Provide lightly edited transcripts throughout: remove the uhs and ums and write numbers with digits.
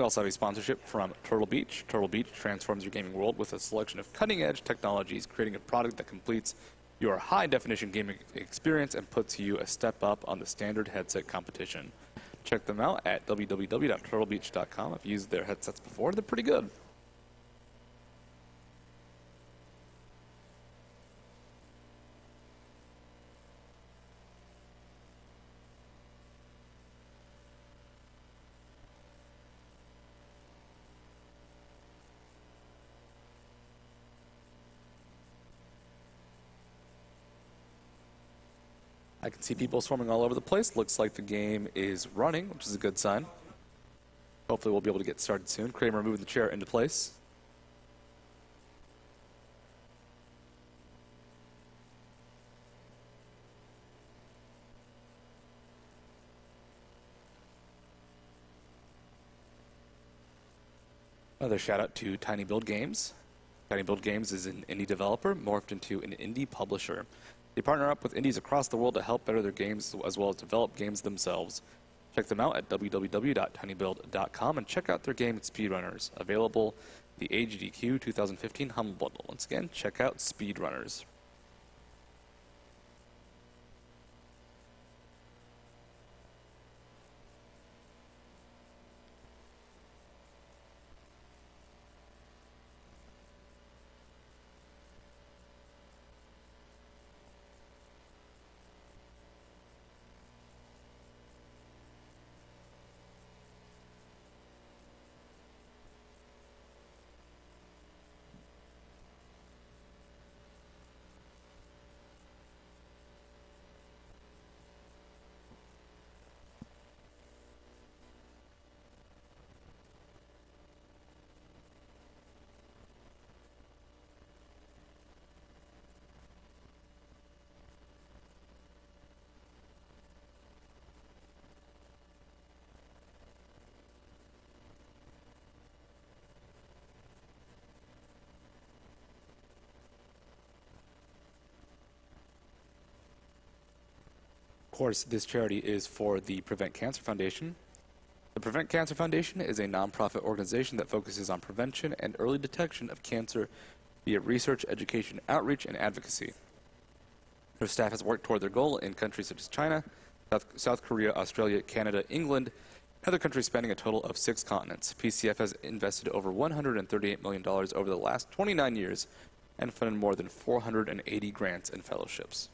We also have a sponsorship from Turtle Beach. Turtle Beach transforms your gaming world with a selection of cutting-edge technologies, creating a product that completes your high-definition gaming experience and puts you a step up on the standard headset competition. Check them out at www.turtlebeach.com. I've used their headsets before. They're pretty good. I can see people swarming all over the place. Looks like the game is running, which is a good sign. Hopefully we'll be able to get started soon. Kramer moving the chair into place. Another shout out to TinyBuild Games. TinyBuild Games is an indie developer morphed into an indie publisher. They partner up with indies across the world to help better their games as well as develop games themselves. Check them out at www.tinybuild.com and check out their game Speedrunners, available the AGDQ 2015 Humble Bundle. Once again, check out Speedrunners. Of course, this charity is for the Prevent Cancer Foundation. The Prevent Cancer Foundation is a nonprofit organization that focuses on prevention and early detection of cancer via research, education, outreach, and advocacy. Their staff has worked toward their goal in countries such as China, South Korea, Australia, Canada, England, and other countries spanning a total of 6 continents. PCF has invested over $138 million over the last 29 years and funded more than 480 grants and fellowships.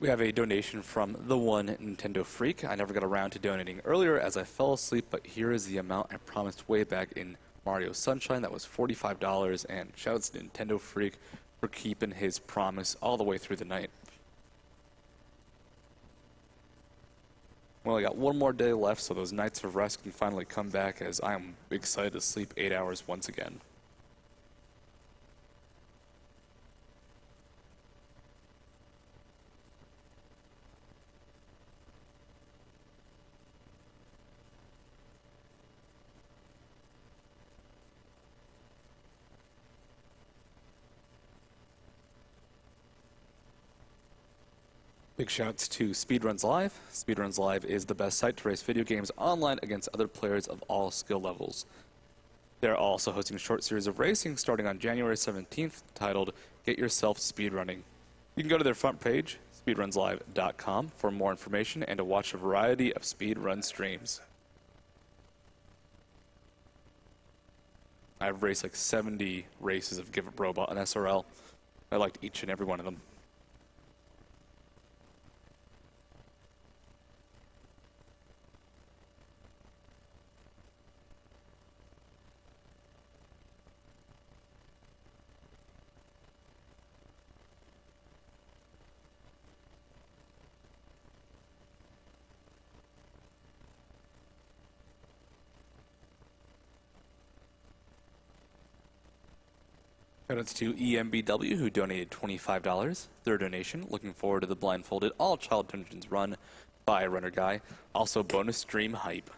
We have a donation from the one Nintendo Freak. I never got around to donating earlier as I fell asleep, but here is the amount I promised way back in Mario Sunshine. That was $45, and shouts to Nintendo Freak for keeping his promise all the way through the night. Well, I got one more day left, so those nights of rest can finally come back as I am excited to sleep 8 hours once again. Big shouts to Speedruns Live. Speedruns Live is the best site to race video games online against other players of all skill levels. They're also hosting a short series of racing starting on January 17th titled Get Yourself Speedrunning. You can go to their front page, speedrunslive.com, for more information and to watch a variety of speedrun streams. I've raced like 70 races of Give It Robot and SRL. I liked each and every one of them. Credits to EMBW, who donated $25. Their donation, looking forward to the blindfolded All Child Dungeons run by Runner Guy. Also bonus stream hype.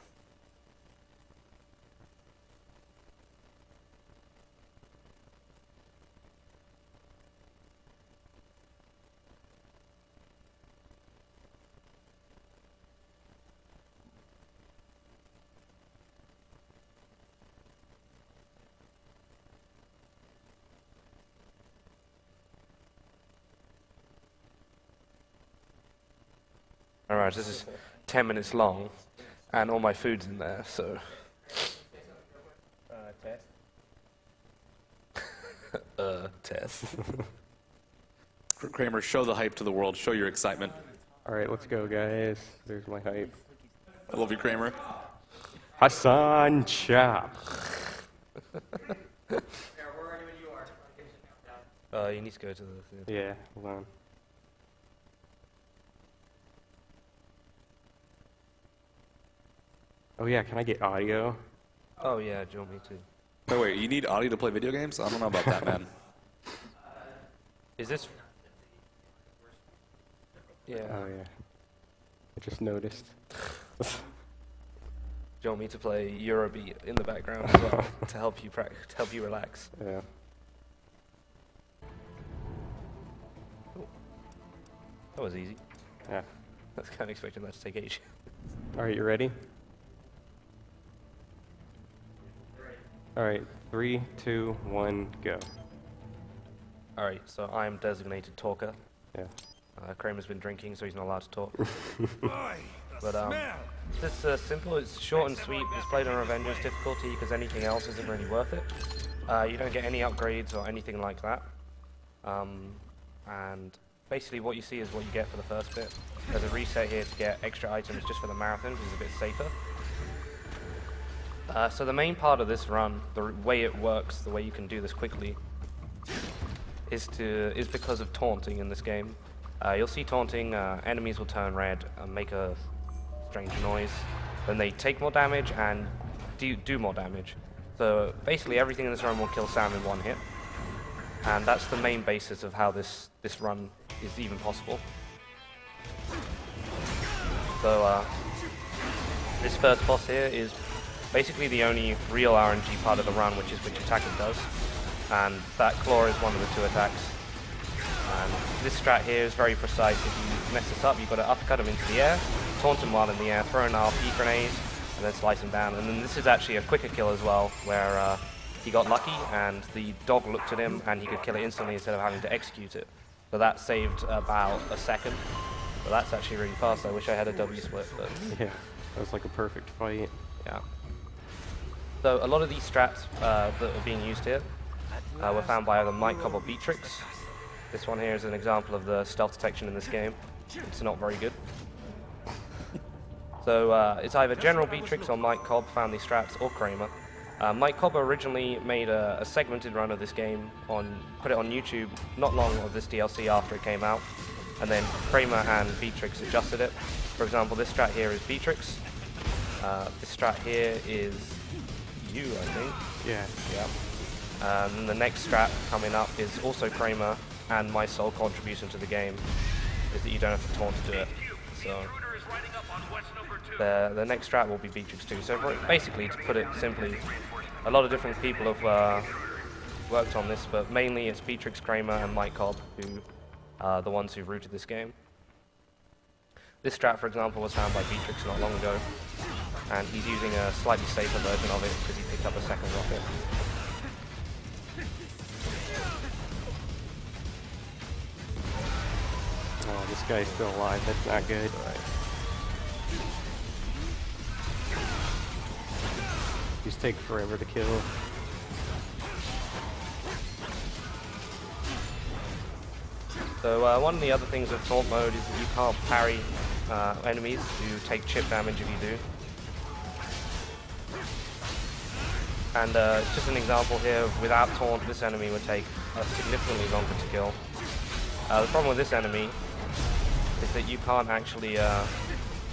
Alright, this is 10 minutes long, and all my food's in there, so... Test? Test. Kramer, show the hype to the world, show your excitement. Alright, let's go, guys. There's my hype. I love you, Kramer. Hassan Chop. You need to go to the... Yeah, hold on. Oh yeah, can I get audio? Oh yeah, Joe, me too. Oh wait, you need audio to play video games? I don't know about that, man. Is this? Yeah. Oh yeah. I just noticed. Joe, me to play Eurobeat in the background as well to help you practice, to help you relax. Yeah. Cool. That was easy. Yeah. I was kind of expecting that to take ages. All right, you ready? Alright, 3, 2, 1, go. Alright, so I'm designated talker. Yeah. Kramer's been drinking, so he's not allowed to talk. But it's simple, it's short and sweet, it's played on Avengers difficulty because anything else isn't really worth it. You don't get any upgrades or anything like that. And basically what you see is what you get for the first bit. There's a reset here to get extra items just for the marathon, which is a bit safer. So the main part of this run, the way it works, the way you can do this quickly, is because of taunting in this game. You'll see taunting, enemies will turn red and make a strange noise, then they take more damage and do more damage. So basically everything in this run will kill Sam in one hit, and that's the main basis of how this run is even possible. So this first boss here is basically the only real RNG part of the run, which is which attack it does. And that claw is one of the two attacks. And this strat here is very precise. If you mess this up, you've got to uppercut him into the air, taunt him while in the air, throw an RP grenade, and then slice him down. And then this is actually a quicker kill as well, where he got lucky and the dog looked at him and he could kill it instantly instead of having to execute it. So that saved about a second. But that's actually really fast. I wish I had a W split, but... Yeah, that was like a perfect fight. Yeah. So a lot of these strats that are being used here were found by either Mike Cobb or Beatrix. This one here is an example of the stealth detection in this game. It's not very good. So it's either General Beatrix or Mike Cobb found these strats, or Kramer. Mike Cobb originally made a segmented run of this game, put it on YouTube not long of this DLC after it came out, and then Kramer and Beatrix adjusted it. For example, this strat here is Beatrix. This strat here is... you, I think. Yeah. Yeah. And the next strat coming up is also Kramer, and my sole contribution to the game is that you don't have to taunt to do it. So the next strat will be Beatrix 2. So basically, to put it simply, a lot of different people have worked on this, but mainly it's Beatrix, Kramer, and Mike Cobb who are the ones who rooted this game. This strat, for example, was found by Beatrix not long ago, and he's using a slightly safer version of it because he picked up a second rocket. Oh, this guy's still alive. That's not good. Right. These take forever to kill. So one of the other things with taunt mode is that you can't parry enemies. You take chip damage if you do. And just an example here, without taunt, this enemy would take significantly longer to kill. The problem with this enemy is that you can't actually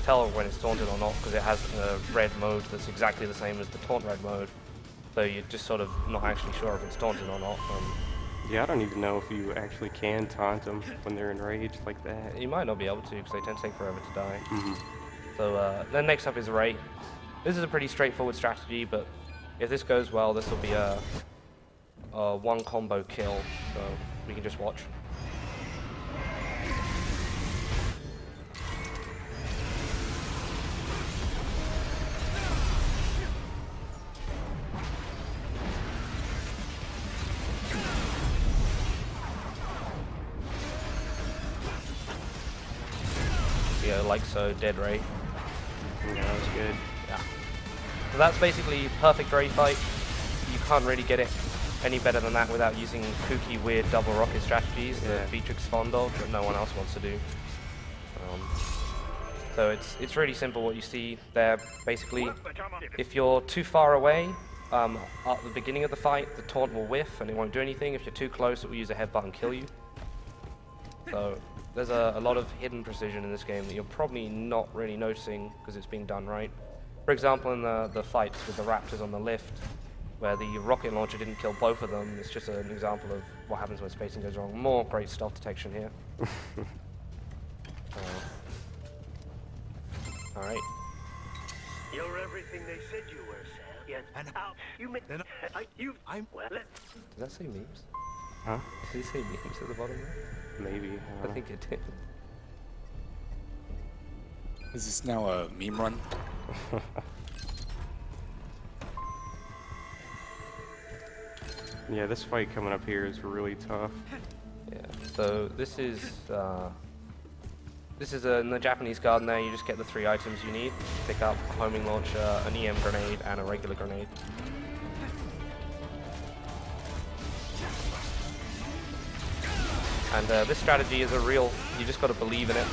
tell when it's taunted or not, because it has a red mode that's exactly the same as the taunt red mode. So you're just sort of not actually sure if it's taunted or not. Yeah, I don't even know if you actually can taunt them when they're enraged like that. You might not be able to because they tend to take forever to die. Mm-hmm. So then next up is Ray. This is a pretty straightforward strategy, but if this goes well, this will be a one combo kill. So we can just watch. Like so, dead Ray. Yeah, that was good. Yeah. So that's basically perfect Ray fight. You can't really get it any better than that without using kooky, weird double rocket strategies that Beatrix is fond of, that no one else wants to do. So it's really simple what you see there. Basically, if you're too far away at the beginning of the fight, the taunt will whiff and it won't do anything. If you're too close, it will use a headbutt and kill you. So there's a lot of hidden precision in this game that you're probably not really noticing because it's being done right. For example, in the fights with the raptors on the lift, where the rocket launcher didn't kill both of them, it's just an example of what happens when spacing goes wrong. More great stealth detection here. All right. You're everything they said you were, Sam. Yes. And how you make I'm well. Did that say memes? Huh? Did he say memes at the bottom there? Maybe. I think it did. Is this now a meme run? Yeah, this fight coming up here is really tough. Yeah, so this is in the Japanese garden there, you just get the three items you need. Pick up a homing launcher, an EM grenade, and a regular grenade. And this strategy is a real, you just got to believe in it,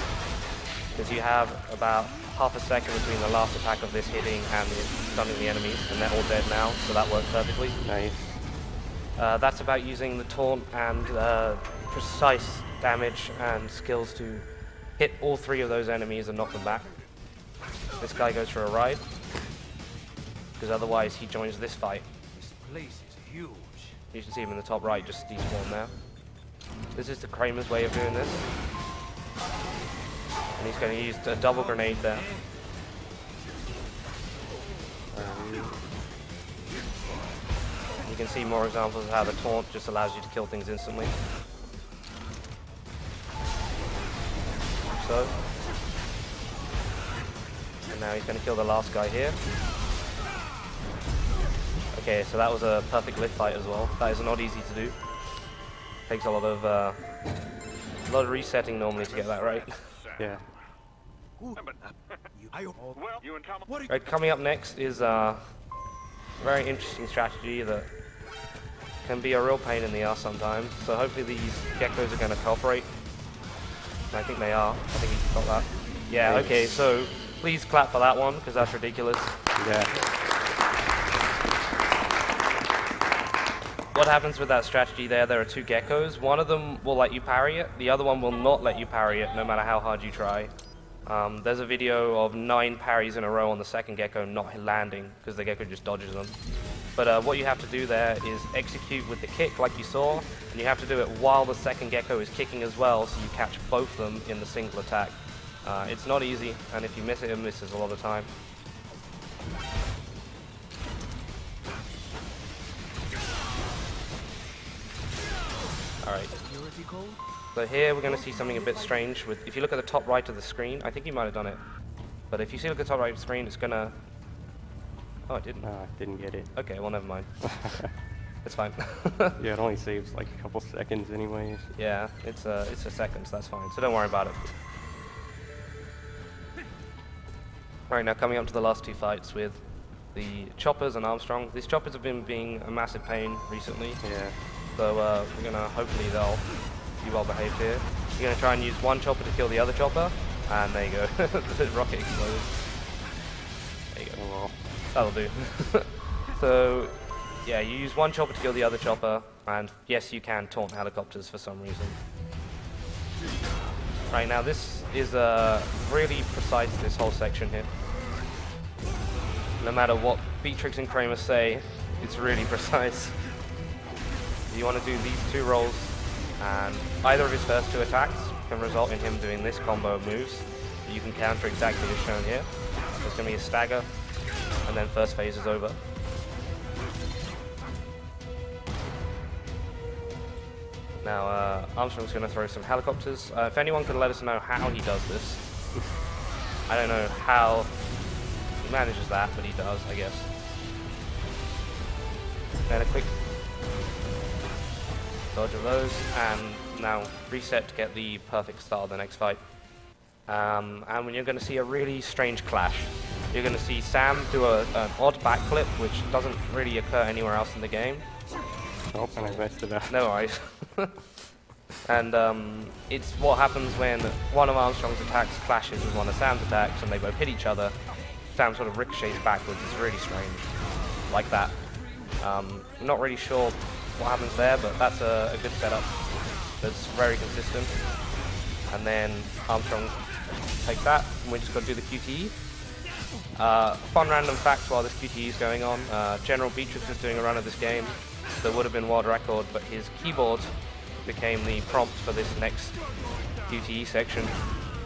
because you have about half a second between the last attack of this hitting and stunning the enemies, and they're all dead now, so that worked perfectly. Nice. That's about using the taunt and precise damage and skills to hit all three of those enemies and knock them back. This guy goes for a ride, because otherwise he joins this fight. This place is huge. You can see him in the top right, just despawn there. This is the Kramer's way of doing this. And he's going to use a double grenade there. You can see more examples of how the taunt just allows you to kill things instantly. So. And now he's going to kill the last guy here. Okay, so that was a perfect lift fight as well. That is not easy to do. Takes a lot of resetting normally to get that right. Yeah. Right, coming up next is a very interesting strategy that can be a real pain in the ass sometimes. So hopefully these geckos are going to cooperate. And I think they are. I think he's got that. Yeah. Okay. So please clap for that one because that's ridiculous. Yeah. What happens with that strategy there, there are two geckos. One of them will let you parry it, the other one will not let you parry it, no matter how hard you try. There's a video of 9 parries in a row on the second gecko not landing, because the gecko just dodges them. But what you have to do there is execute with the kick, like you saw, and you have to do it while the second gecko is kicking as well, so you catch both of them in the single attack. It's not easy, and if you miss it, it misses a lot of time. Alright, so here we're going to see something a bit strange. With, if you look at the top right of the screen, I think you might have done it, but if you look at the top right of the screen, it's going to... Oh, it didn't. Didn't get it. Okay, well, never mind. It's fine. Yeah, it only saves like a couple seconds anyways. Yeah, it's a second, so that's fine, so don't worry about it. Alright, now coming up to the last two fights with the choppers and Armstrong. These choppers have been being a massive pain recently. Yeah. So we're going to, hopefully they'll be well behaved here. You're going to try and use one chopper to kill the other chopper, and there you go, the rocket exploded. There you go, oh, well. That'll do. So yeah, you use one chopper to kill the other chopper, and yes, you can taunt helicopters for some reason. Right, now this is really precise, this whole section here. No matter what Beatrix and Kramer say, it's really precise. you want to do these two rolls, and either of his first two attacks can result in him doing this combo of moves that you can counter exactly as shown here. There's going to be a stagger, and then first phase is over. Now, Armstrong's going to throw some helicopters. If anyone could let us know how he does this. I don't know how he manages that, but he does, I guess. Then a quick dodge of those, and now reset to get the perfect start of the next fight. And when you're going to see a really strange clash. You're going to see Sam do an odd backflip, which doesn't really occur anywhere else in the game. Oh, and I wasted that. No worries. And it's what happens when one of Armstrong's attacks clashes with one of Sam's attacks, and they both hit each other. Sam sort of ricochets backwards. It's really strange, like that. I'm not really sure what happens there, but that's a good setup that's very consistent. And then Armstrong takes that, and we just got to do the QTE. Fun random fact while this QTE is going on, General Beatrix is doing a run of this game that would have been world record, but his keyboard became the prompt for this next QTE section,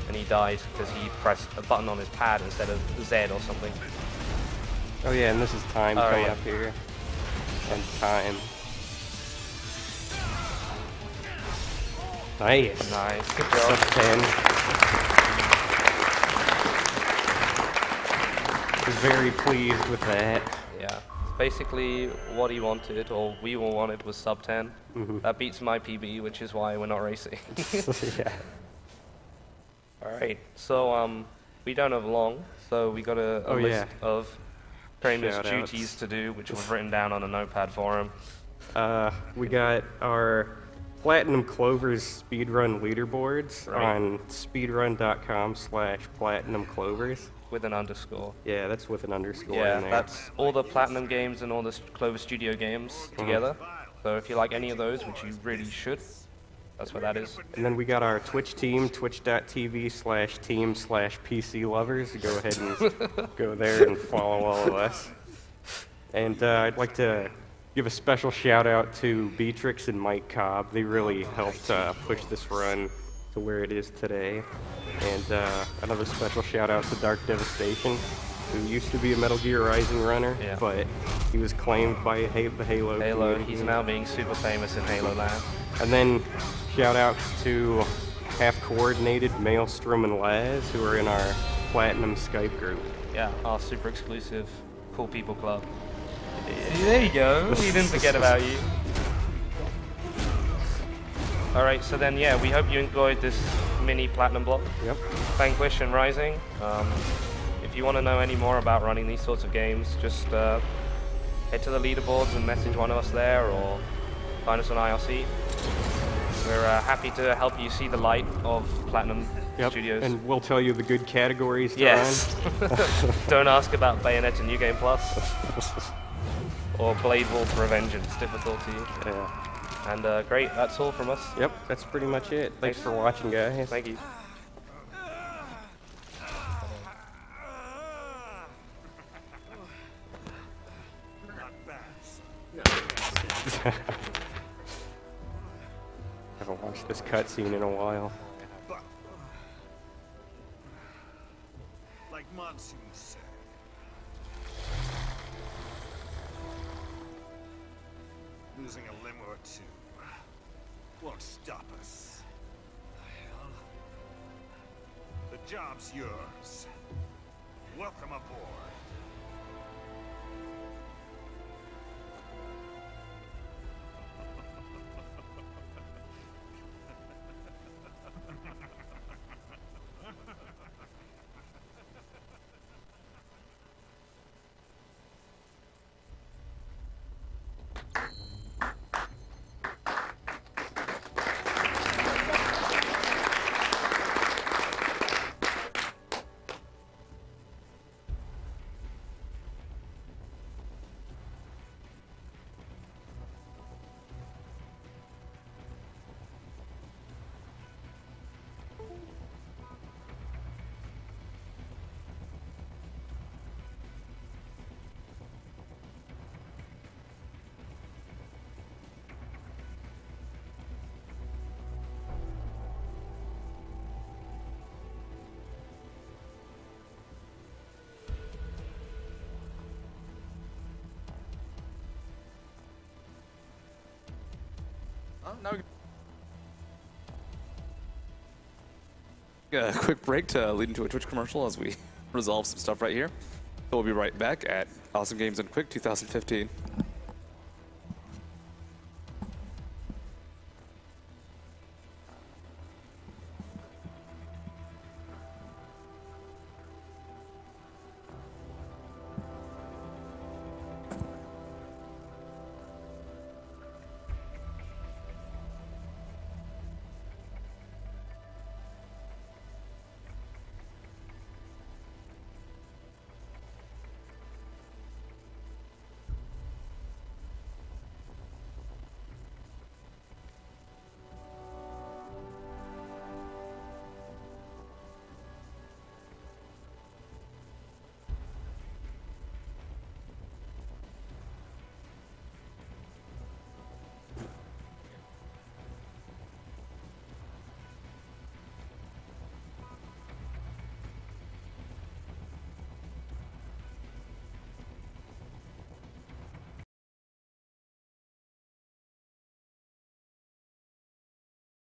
and he died because he pressed a button on his pad instead of Z or something. Oh yeah, and this is time coming up here. And time. Nice. Nice. Good job. Sub 10. He's very pleased with that. Yeah. Basically, what he wanted, or we all wanted, was sub 10. Mm-hmm. That beats my PB, which is why we're not racing. Yeah. All right. So we don't have long, so we got a list of Kramer's duties to do, which was written down on a notepad for him. We got our Platinum Clovers speedrun leaderboards on speedrun.com/PlatinumClovers. With an underscore. Yeah, that's with an underscore in there. Yeah, that's all the Platinum games and all the Clover Studio games together. So if you like any of those, which you really should, that's what that is. And then we got our Twitch team, twitch.tv/team/PClovers. Go ahead and go there and follow all of us. And I'd like to give a special shout out to Beatrix and Mike Cobb. They really helped push this run to where it is today. And another special shout out to Dark Devastation, who used to be a Metal Gear Rising runner, but he was claimed by the Halo community. He's now being super famous in Halo land. And then shout out to half-coordinated Maelstrom and Laz, who are in our Platinum Skype group. Yeah, our super exclusive Cool People Club. There you go, we didn't forget about you. Alright, so then yeah, we hope you enjoyed this mini Platinum block. Yep. Vanquish and Rising. If you want to know any more about running these sorts of games, just head to the leaderboards and message one of us there, or find us on IRC. We're happy to help you see the light of Platinum Studios. And we'll tell you the good categories to run. Don't ask about Bayonetta New Game Plus. Or Blade Wolf for Vengeance difficulty. Yeah. And great, that's all from us. Yep, that's pretty much it. Thanks for watching, guys. Thank you. Haven't watched this cutscene in a while. Like Monsoon said. Losing a limb or two won't stop us. The hell? The job's yours. Welcome aboard. Now we can... A quick break to lead into a Twitch commercial as we resolve some stuff right here. So we'll be right back at Awesome Games Done Quick 2015.